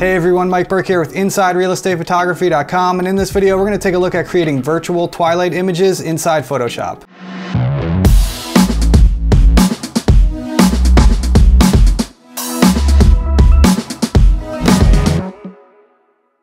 Hey everyone, Mike Burke here with InsideRealEstatePhotography.com, and in this video we're going to take a look at creating virtual twilight images inside Photoshop.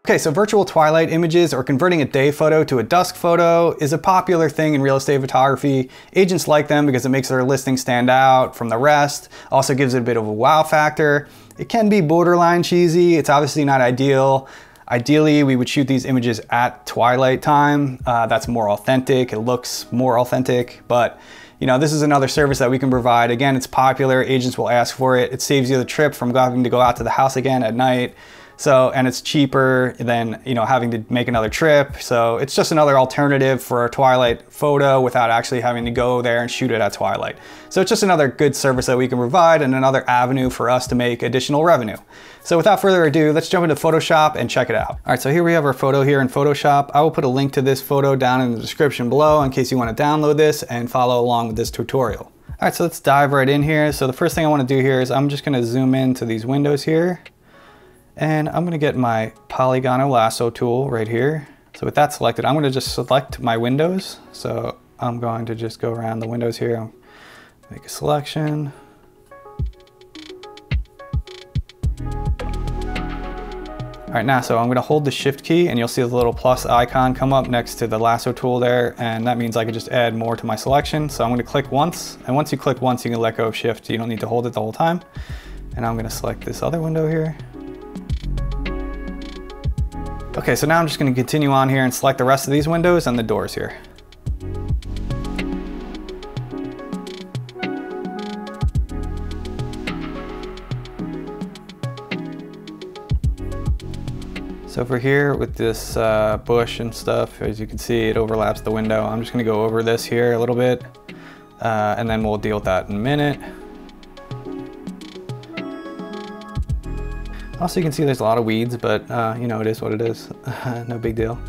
Okay, so virtual twilight images, or converting a day photo to a dusk photo, is a popular thing in real estate photography. Agents like them because it makes their listing stand out from the rest, also gives it a bit of a wow factor. It can be borderline cheesy, it's obviously not ideal. Ideally, we would shoot these images at twilight time. That's more authentic, it looks more authentic, but you know, this is another service that we can provide. Again, it's popular, agents will ask for it. It saves you the trip from having to go out to the house again at night. So, and it's cheaper than, you know, having to make another trip. So it's just another alternative for a twilight photo without actually having to go there and shoot it at twilight. So it's just another good service that we can provide and another avenue for us to make additional revenue. So without further ado, let's jump into Photoshop and check it out. All right, so here we have our photo here in Photoshop. I will put a link to this photo down in the description below in case you want to download this and follow along with this tutorial. All right, so let's dive right in here. So the first thing I want to do here is I'm just going to zoom into these windows here. And I'm gonna get my Polygonal Lasso tool right here. So with that selected, I'm gonna just select my windows. So I'm going to just go around the windows here, make a selection. All right, now, so I'm gonna hold the Shift key and you'll see the little plus icon come up next to the lasso tool there. And that means I can just add more to my selection. So I'm gonna click once. And once you click once, you can let go of Shift. You don't need to hold it the whole time. And I'm gonna select this other window here. Okay, so now I'm just gonna continue on here and select the rest of these windows and the doors here. So over here with this bush and stuff, as you can see, it overlaps the window. I'm just gonna go over this here a little bit, and then we'll deal with that in a minute. Also, you can see there's a lot of weeds, but you know, it is what it is. No big deal.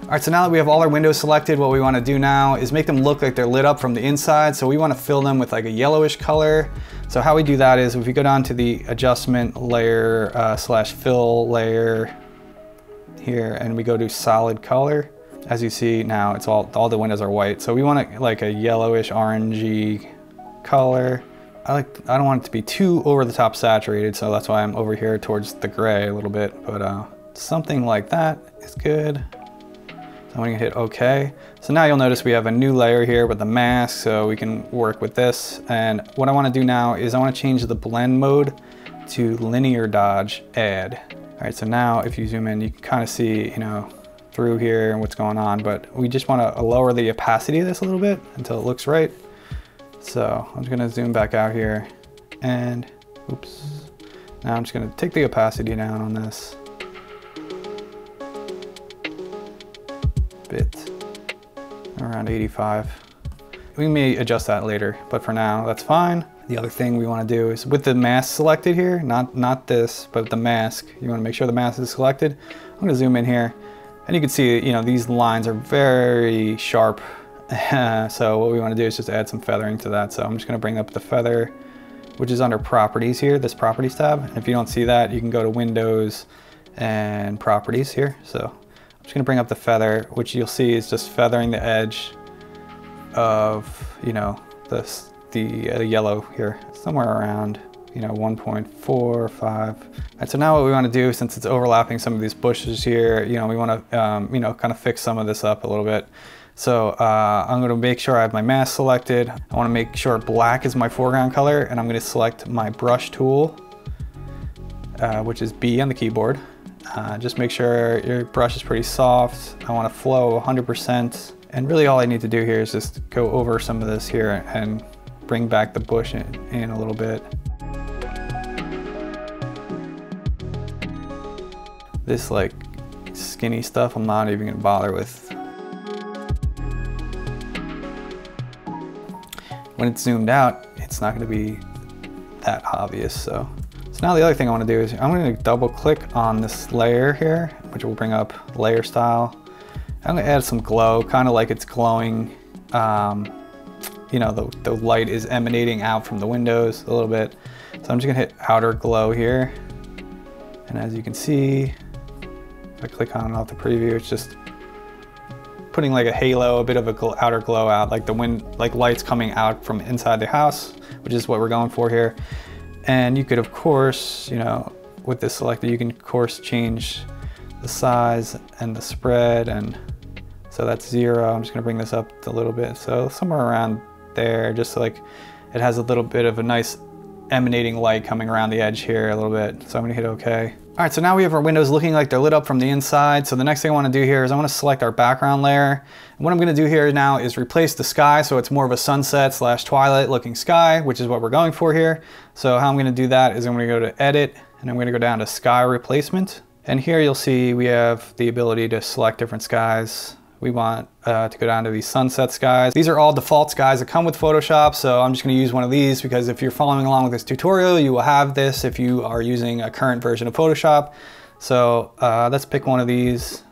All right, so now that we have all our windows selected, what we want to do now is make them look like they're lit up from the inside. So we want to fill them with like a yellowish color. So how we do that is if we go down to the adjustment layer slash fill layer here, and we go to solid color. As you see now, it's all the windows are white. So we want it like a yellowish orangey color. I don't want it to be too over the top saturated, so that's why I'm over here towards the gray a little bit, but something like that is good. So I'm gonna hit okay. So now you'll notice we have a new layer here with the mask, so we can work with this. And what I want to do now is I want to change the blend mode to linear dodge add. All right, so now if you zoom in, you can kind of see, you know, through here and what's going on, but we just want to lower the opacity of this a little bit until it looks right. So I'm just going to zoom back out here and oops. Now I'm just going to take the opacity down on this bit around 85. We may adjust that later, but for now that's fine. The other thing we want to do is with the mask selected here, not this, but the mask, you want to make sure the mask is selected. I'm going to zoom in here and you can see, you know, these lines are very sharp. So what we want to do is just add some feathering to that. So I'm just going to bring up the feather, which is under properties here, this properties tab. And if you don't see that, you can go to windows and properties here. So I'm just going to bring up the feather, which you'll see is just feathering the edge of, you know, this, the yellow here, somewhere around, you know, 1.45. And so now what we want to do, since it's overlapping some of these bushes here, you know, we want to, you know, kind of fix some of this up a little bit. So I'm going to make sure I have my mask selected. I want to make sure black is my foreground color, and I'm going to select my brush tool, which is B on the keyboard. Just make sure your brush is pretty soft. I want to flow 100%. And really all I need to do here is just go over some of this here and bring back the bush in a little bit. This like skinny stuff, I'm not even gonna bother with. When it's zoomed out, it's not gonna be that obvious, so. So now the other thing I wanna do is I'm gonna double click on this layer here, which will bring up layer style. I'm gonna add some glow, kind of like it's glowing. You know, the light is emanating out from the windows a little bit. So I'm just gonna hit outer glow here. And as you can see, if I click on and off the preview, it's just putting like a halo, a bit of a outer glow out, like the wind, like lights coming out from inside the house, which is what we're going for here. And you could, of course, you know, with this selected, you can of course change the size and the spread. And so that's 0. I'm just gonna bring this up a little bit. So somewhere around there, just so like it has a little bit of a nice emanating light coming around the edge here a little bit. So I'm gonna hit OK. All right, so now we have our windows looking like they're lit up from the inside. So the next thing I wanna do here is I wanna select our background layer. And what I'm gonna do here now is replace the sky, so it's more of a sunset slash twilight looking sky, which is what we're going for here. So how I'm gonna do that is I'm gonna go to Edit, and I'm gonna go down to Sky Replacement. And here you'll see we have the ability to select different skies. We want to go down to these sunset skies. These are all default skies that come with Photoshop, so I'm just gonna use one of these because if you're following along with this tutorial, you will have this if you are using a current version of Photoshop. So let's pick one of these.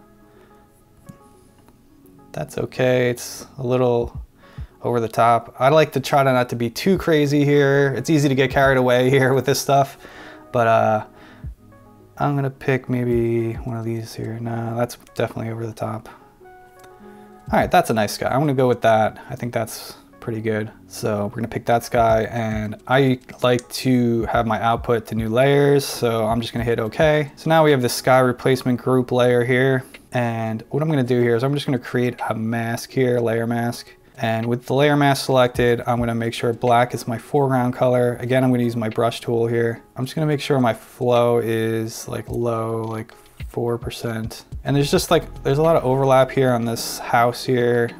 That's okay, it's a little over the top. I like to try to not to be too crazy here. It's easy to get carried away here with this stuff, but I'm gonna pick maybe one of these here. No, that's definitely over the top. All right, that's a nice sky. I'm gonna go with that. I think that's pretty good. So we're gonna pick that sky, and I like to have my output to new layers, so I'm just gonna hit OK. So now we have the sky replacement group layer here. And what I'm gonna do here is I'm just gonna create a mask here, layer mask. And with the layer mask selected, I'm gonna make sure black is my foreground color. Again, I'm gonna use my brush tool here. I'm just gonna make sure my flow is like low, like 4%. And there's just like, there's a lot of overlap here on this house here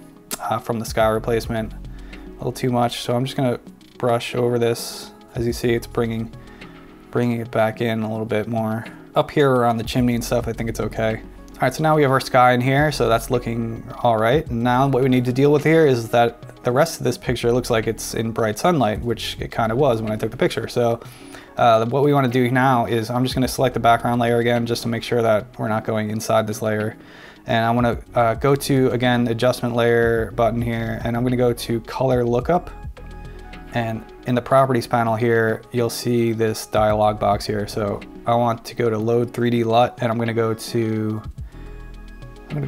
from the sky replacement, a little too much. So I'm just gonna brush over this. As you see, it's bringing it back in a little bit more. Up here around the chimney and stuff, I think it's okay. All right, so now we have our sky in here, so that's looking all right. Now what we need to deal with here is that the rest of this picture looks like it's in bright sunlight, which it kind of was when I took the picture. So what we want to do now is I'm just going to select the background layer again, just to make sure that we're not going inside this layer. And I want to go to, again, adjustment layer button here, and I'm going to go to color lookup. And in the properties panel here, you'll see this dialog box here. So I want to go to load 3D LUT, and I'm going to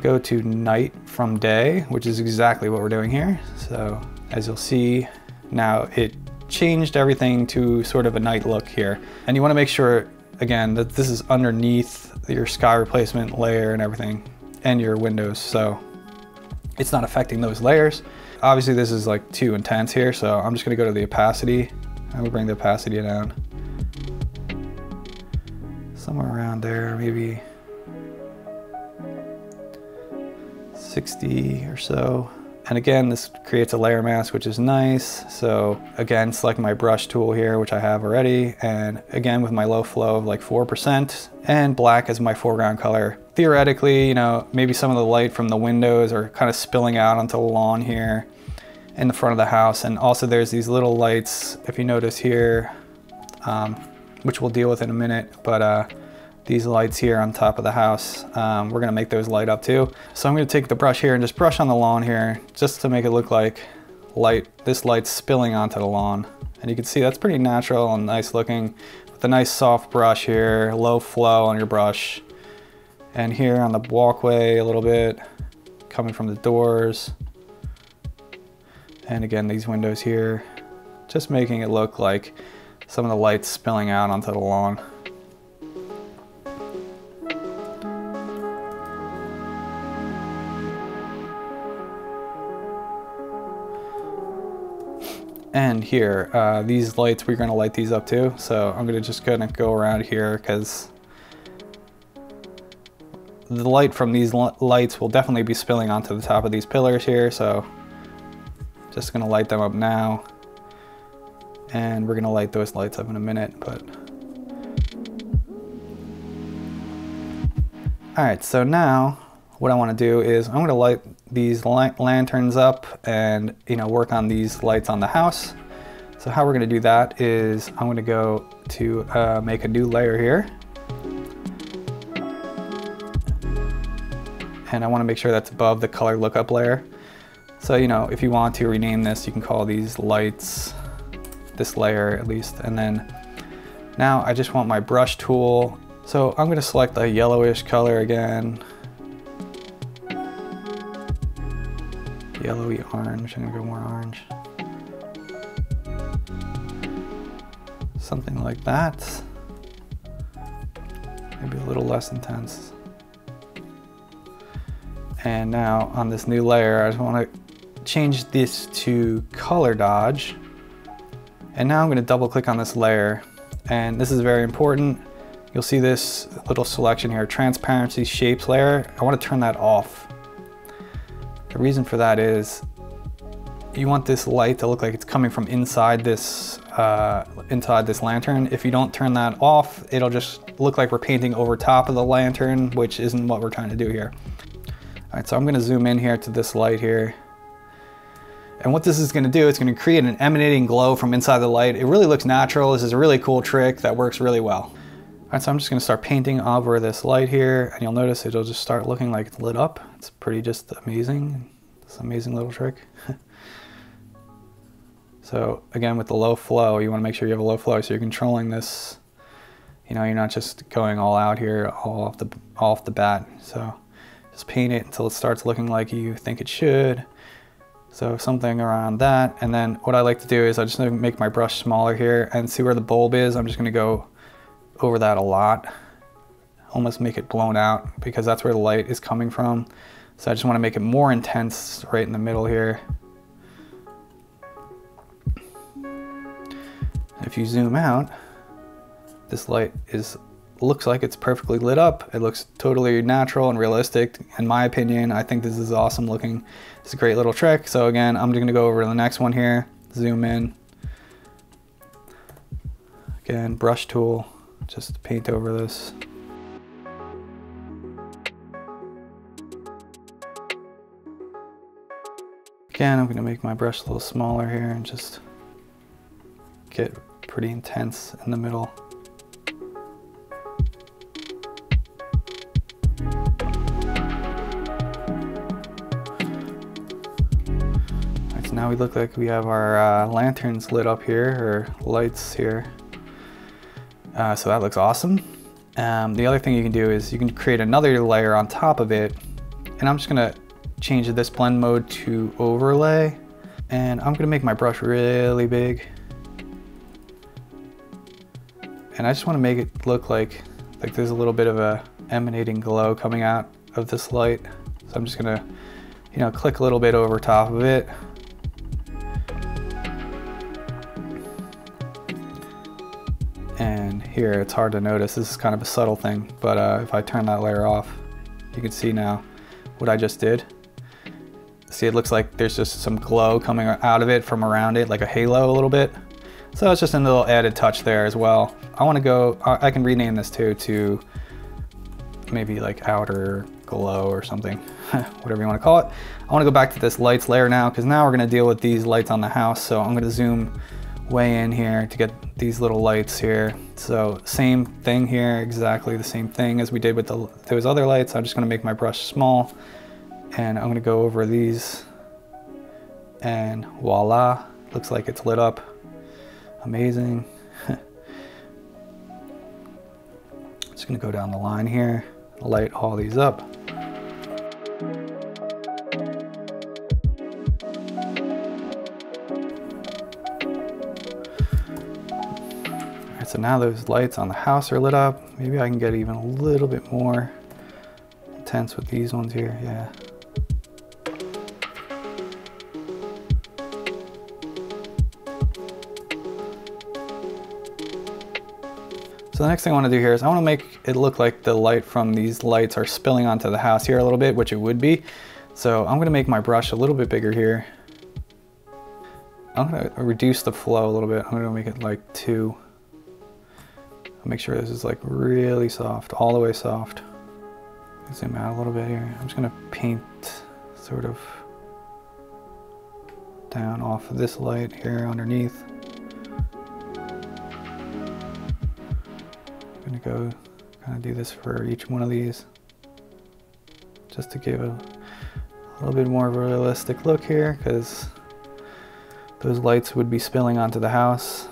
go to night from day, which is exactly what we're doing here. So as you'll see now, it changed everything to sort of a night look here. And you want to make sure, again, that this is underneath your sky replacement layer and everything, and your windows, so it's not affecting those layers. Obviously this is like too intense here, so I'm just going to go to the opacity. I'm gonna bring the opacity down somewhere around there, maybe 60 or so. And again, this creates a layer mask, which is nice. So again, select my brush tool here, which I have already. And again, with my low flow of like 4% and black as my foreground color. Theoretically, you know, maybe some of the light from the windows are kind of spilling out onto the lawn here in the front of the house. And also there's these little lights, if you notice here, which we'll deal with in a minute, but these lights here on top of the house, we're gonna make those light up too. So I'm gonna take the brush here and just brush on the lawn here, just to make it look like light, this light's spilling onto the lawn. And you can see that's pretty natural and nice looking, with a nice soft brush here, low flow on your brush. And here on the walkway a little bit, coming from the doors. And again, these windows here, just making it look like some of the light's spilling out onto the lawn. And here, these lights, we're gonna light these up too. So I'm gonna just kind of go around here, because the light from these lights will definitely be spilling onto the top of these pillars here. So just gonna light them up now. And we're gonna light those lights up in a minute, but. All right, so now what I wanna do is I'm gonna light these lanterns up and, you know, work on these lights on the house. So how we're gonna do that is I'm gonna go to make a new layer here. and I want to make sure that's above the color lookup layer. So, you know, if you want to rename this, you can call these lights, this layer at least. And then now I just want my brush tool. So I'm going to select a yellowish color again. Yellowy orange, I'm going to go more orange. Something like that. Maybe a little less intense. And now on this new layer, I just want to change this to Color Dodge. And now I'm going to double click on this layer. And this is very important. You'll see this little selection here, Transparency Shapes layer. I want to turn that off. The reason for that is you want this light to look like it's coming from inside this lantern. If you don't turn that off, it'll just look like we're painting over top of the lantern, which isn't what we're trying to do here. All right, so I'm gonna zoom in here to this light here. And what this is gonna do, it's gonna create an emanating glow from inside the light. It really looks natural. This is a really cool trick that works really well. All right, so I'm just gonna start painting over this light here, and you'll notice it'll just start looking like it's lit up. It's pretty just amazing. It's an amazing little trick. So again, with the low flow, you wanna make sure you have a low flow so you're controlling this. You know, you're not just going all out here, all off the bat, so. Just paint it until it starts looking like you think it should. So something around that. And then what I like to do is I just make my brush smaller here and see where the bulb is. I'm just gonna go over that a lot. Almost make it blown out because that's where the light is coming from. So I just wanna make it more intense right in the middle here. If you zoom out, this light is looks like it's perfectly lit up. It looks totally natural and realistic. In my opinion, I think this is awesome looking. It's a great little trick. So again, I'm gonna go over to the next one here, zoom in. Again, brush tool, just paint over this. Again, I'm gonna make my brush a little smaller here and just get pretty intense in the middle. Now we look like we have our lanterns lit up here, or lights here. So that looks awesome. The other thing you can do is you can create another layer on top of it. And I'm just gonna change this blend mode to overlay. And I'm gonna make my brush really big. And I just wanna make it look like there's a little bit of a emanating glow coming out of this light. So I'm just gonna, you know, click a little bit over top of it. And here, it's hard to notice. This is kind of a subtle thing, but if I turn that layer off, you can see now what I just did. See, it looks like there's just some glow coming out of it from around it, like a halo a little bit. So it's just a little added touch there as well. I wanna go, I can rename this too to maybe like outer glow or something, whatever you wanna call it. I wanna go back to this lights layer now, because now we're gonna deal with these lights on the house. So I'm gonna zoom way in here to get these little lights here. So same thing here, exactly the same thing as we did with those other lights. I'm just gonna make my brush small and I'm gonna go over these and voila, looks like it's lit up. Amazing. Just gonna go down the line here, light all these up. So now those lights on the house are lit up. Maybe I can get even a little bit more intense with these ones here, yeah. So the next thing I wanna do here is I wanna make it look like the light from these lights are spilling onto the house here a little bit, which it would be. So I'm gonna make my brush a little bit bigger here. I'm gonna reduce the flow a little bit. I'm gonna make it like 2. Make sure this is like really soft, all the way soft. Zoom out a little bit here. I'm just gonna paint sort of down off of this light here underneath. I'm gonna go kind of do this for each one of these. just to give a little bit more of a realistic look here, because those lights would be spilling onto the house.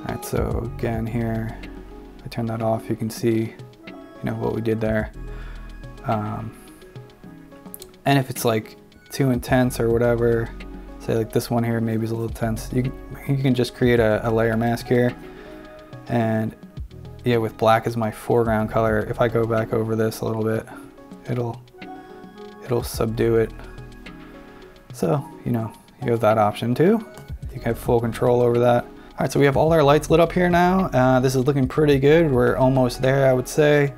Alright, so again here, if I turn that off, you can see, you know, what we did there. And if it's like too intense or whatever, say like this one here maybe is a little tense, you can just create a layer mask here. And yeah, with black as my foreground color, if I go back over this a little bit, it'll subdue it. So, you know, you have that option too. You can have full control over that. All right, so we have all our lights lit up here now. This is looking pretty good. We're almost there, I would say.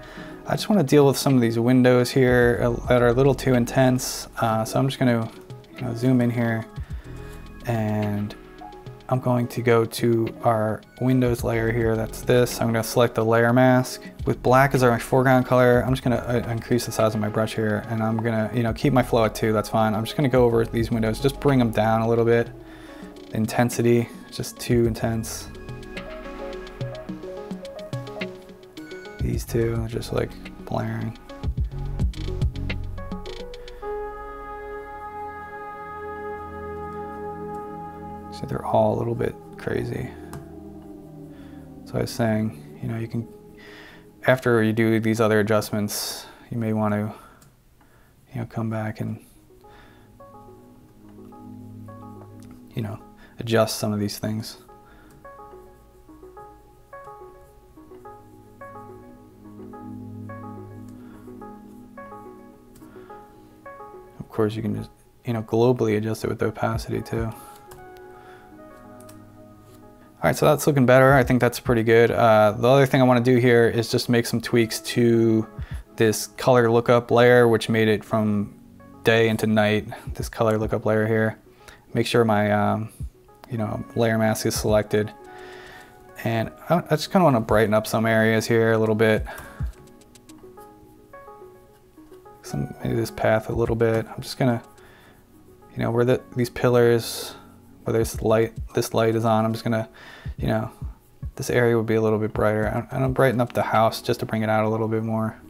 I just want to deal with some of these windows here that are a little too intense. So I'm just going to, you know, zoom in here, and I'm going to go to our windows layer here. That's this. I'm going to select the layer mask with black as our foreground color. I'm just going to increase the size of my brush here, and I'm going to, you know, keep my flow at 2. That's fine. I'm just going to go over these windows, just bring them down a little bit. Intensity, just too intense. These two are just like blaring. So they're all a little bit crazy. So I was saying, you know, you can, after you do these other adjustments, you may want to, you know, come back and, you know, adjust some of these things. Of course, you can just, you know, globally adjust it with the opacity too. All right, so that's looking better. I think that's pretty good. The other thing I want to do here is just make some tweaks to this color lookup layer, which made it from day into night, this color lookup layer here. Make sure my, you know, layer mask is selected. And I just kind of want to brighten up some areas here a little bit. Maybe this path a little bit. I'm just gonna, you know, where these pillars, where this light is on, I'm just gonna, you know, this area would be a little bit brighter. And I'm brightening up the house just to bring it out a little bit more.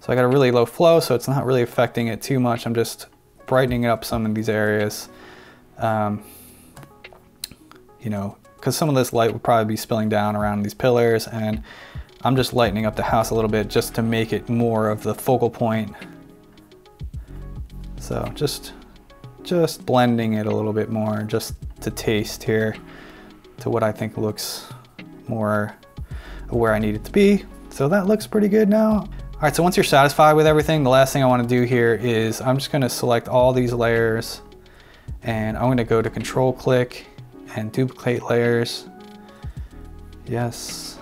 So I got a really low flow, so it's not really affecting it too much. I'm just brightening up some of these areas, you know, because some of this light would probably be spilling down around these pillars, and I'm just lightening up the house a little bit just to make it more of the focal point. So just blending it a little bit more, just to taste here, to what I think looks more where I need it to be. So that looks pretty good now. All right, so once you're satisfied with everything, the last thing I want to do here is I'm just going to select all these layers, and I'm going to go to control click and duplicate layers. Yes.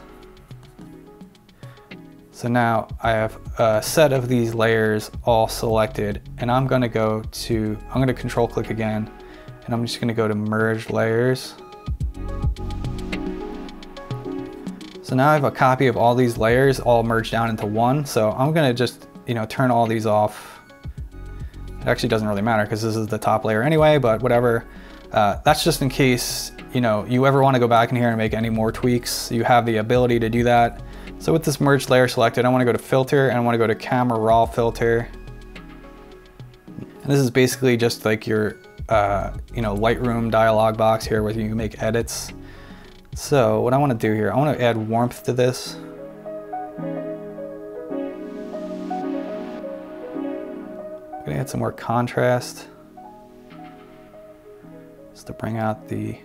So now I have a set of these layers all selected, and I'm going to go to, I'm going to control click again, and I'm just going to go to merge layers. So now I have a copy of all these layers all merged down into one. So I'm gonna just, you know, turn all these off. It actually doesn't really matter because this is the top layer anyway, but whatever. That's just in case, you know, you ever wanna go back in here and make any more tweaks, you have the ability to do that. So with this merged layer selected, I wanna go to filter, and I wanna go to camera raw filter. And this is basically just like your, you know, Lightroom dialog box here where you can make edits. So what I want to do here, I want to add warmth to this. I'm going to add some more contrast just to bring out the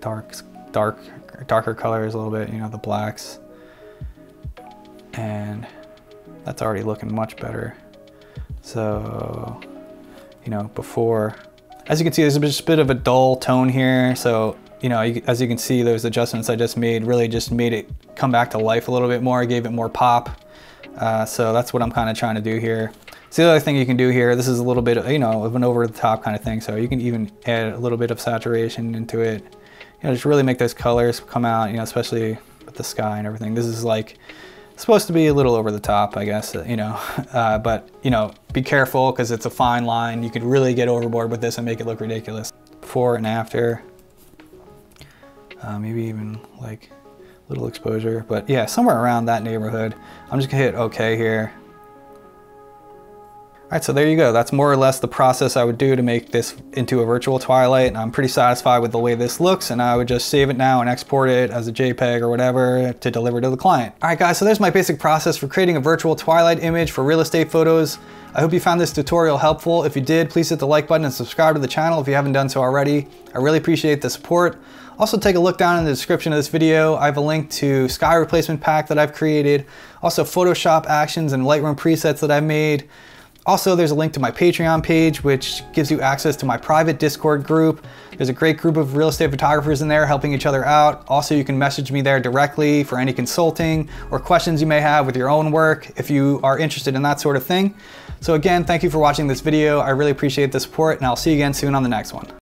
darker colors a little bit, you know, the blacks. And that's already looking much better. So, you know, before, as you can see, there's just a bit of a dull tone here. So, you know, as you can see, those adjustments I just made really just made it come back to life a little bit more, gave it more pop. So that's what I'm kind of trying to do here. So the other thing you can do here, this is a little bit of, you know, of an over the top kind of thing. So you can even add a little bit of saturation into it. You know, just really make those colors come out, you know, especially with the sky and everything. This is like, It's supposed to be a little over the top, I guess, you know, but, you know, be careful because it's a fine line. You could really get overboard with this and make it look ridiculous. Before and after, maybe even like a little exposure, but yeah, somewhere around that neighborhood. I'm just gonna hit okay here. All right, so there you go. That's more or less the process I would do to make this into a virtual twilight. And I'm pretty satisfied with the way this looks, and I would just save it now and export it as a JPEG or whatever to deliver to the client. All right, guys, so there's my basic process for creating a virtual twilight image for real estate photos. I hope you found this tutorial helpful. If you did, please hit the like button and subscribe to the channel if you haven't done so already. I really appreciate the support. Also, take a look down in the description of this video. I have a link to sky replacement pack that I've created. Also, Photoshop actions and Lightroom presets that I've made. Also, there's a link to my Patreon page, which gives you access to my private Discord group. There's a great group of real estate photographers in there helping each other out. Also, you can message me there directly for any consulting or questions you may have with your own work if you are interested in that sort of thing. So again, thank you for watching this video. I really appreciate the support, and I'll see you again soon on the next one.